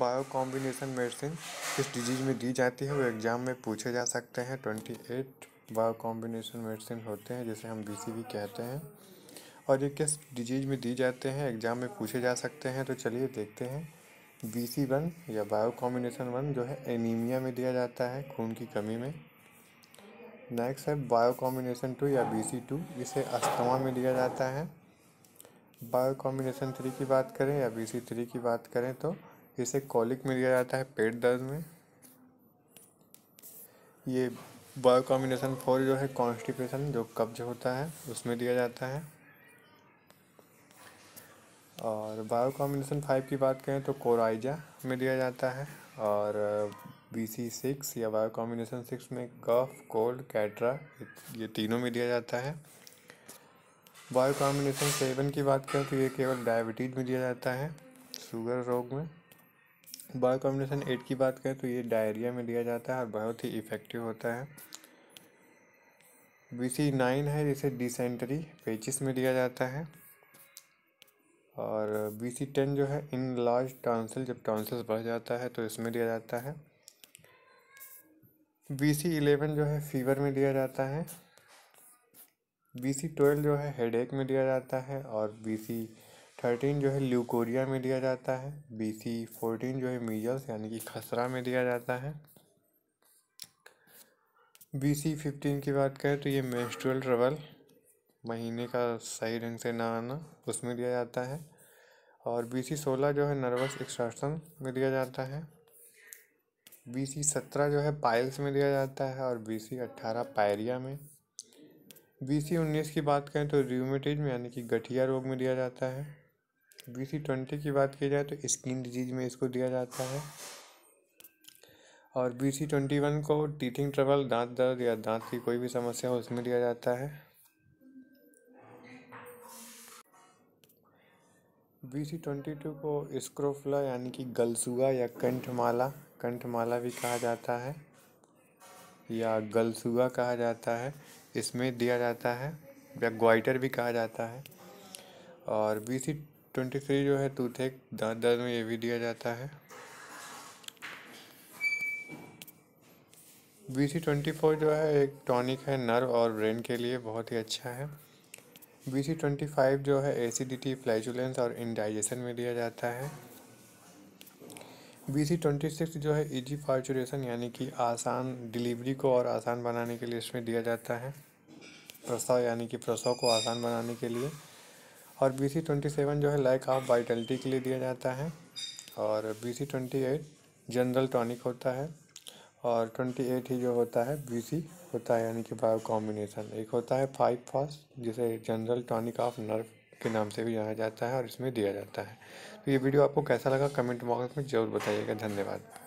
Bio combination medicine इस disease में दी जाती है, वो एग्ज़ाम में पूछे जा सकते हैं। 28 बायो कॉम्बिनेशन मेडिसिन होते हैं, जैसे हम BCV कहते हैं, और ये किस डिजीज़ में दी जाते हैं, एग्ज़ाम में पूछे जा सकते हैं। तो चलिए देखते हैं। BC1 या बायो कॉम्बिनेशन 1 जो है एनीमिया में दिया जाता है, खून की कमी में। नेक्स्ट है बायो कॉम्बिनेशन 2 या BC2, इसे अस्थमा में दिया जाता है। बायो कॉम्बिनेशन 3 की बात करें या BC3 की बात करें तो इसे कॉलिक में दिया जाता है, पेट दर्द में। ये बायो कॉम्बिनेशन 4 जो है कॉन्स्टिपेशन, जो कब्ज होता है, उसमें दिया जाता है। और बायो कॉम्बिनेशन 5 की बात करें तो कोराइजा में दिया जाता है। और BC6 या बायो कॉम्बिनेशन 6 में कफ, कोल्ड, कैटरा, ये तीनों में दिया जाता है। बायो कॉम्बिनेशन 7 की बात करें तो ये केवल डायबिटीज़ में दिया जाता है, शुगर रोग में। बायो कॉम्बिनेशन 8 की बात करें तो ये डायरिया में दिया जाता है और बहुत ही इफ़ेक्टिव होता है। BC9 है, जिसे डिसेंटरी, पेचिस में दिया जाता है। और BC10 जो है इनलार्ज टॉन्सिल, जब टॉन्सिल्स बढ़ जाता है तो इसमें दिया जाता है। BC11 जो है फीवर में दिया जाता है। BC12 जो है हेडेक में दिया जाता है। और BC13 जो है ल्यूकोरिया में दिया जाता है। BC14 जो है मीजल्स यानी कि खसरा में दिया जाता है। BC15 की बात करें तो ये मेंस्ट्रुअल ट्रबल, महीने का सही ढंग से ना आना, उसमें दिया जाता है। और BC16 जो है नर्वस एक्सॉर्शन में दिया जाता है। BC17 जो है पाइल्स में दिया जाता है। और BC18 पायरिया में। BC19 की बात करें तो र्यूमेटिज्म यानी कि गठिया रोग में दिया जाता है। BC20 की बात की जाए तो स्किन डिजीज़ में इसको दिया जाता है। और BC21 को टीथिंग ट्रबल, दांत दर्द या दांत की कोई भी समस्या हो, उसमें दिया जाता है। BC22 को स्क्रोफुला यानी कि गलसुआ या कंठमाला भी कहा जाता है या गलसुआ कहा जाता है, इसमें दिया जाता है, या गोइटर भी कहा जाता है। और BC23 जो है टूथेक, दांत दर्द में, ये भी दिया जाता है। BC24 जो है एक टॉनिक है, नर्व और ब्रेन के लिए बहुत ही अच्छा है। BC25 जो है एसिडिटी, फ्लैचुलेंस और इंडाइजेशन में दिया जाता है। BC26 जो है इजी पार्चुरेशन यानी कि आसान डिलीवरी को और आसान बनाने के लिए इसमें दिया जाता है, प्रसव यानी कि प्रसव को आसान बनाने के लिए। और BC27 जो है लैक ऑफ वाइटलिटी के लिए दिया जाता है। और BC28 जनरल टॉनिक होता है। और 28 ही जो होता है BC होता है यानी कि बायो कॉम्बिनेशन। एक होता है 5 फास्ट, जिसे जनरल टॉनिक ऑफ नर्व के नाम से भी जाना जाता है, और इसमें दिया जाता है। तो ये वीडियो आपको कैसा लगा कमेंट बॉक्स में ज़रूर बताइएगा। धन्यवाद।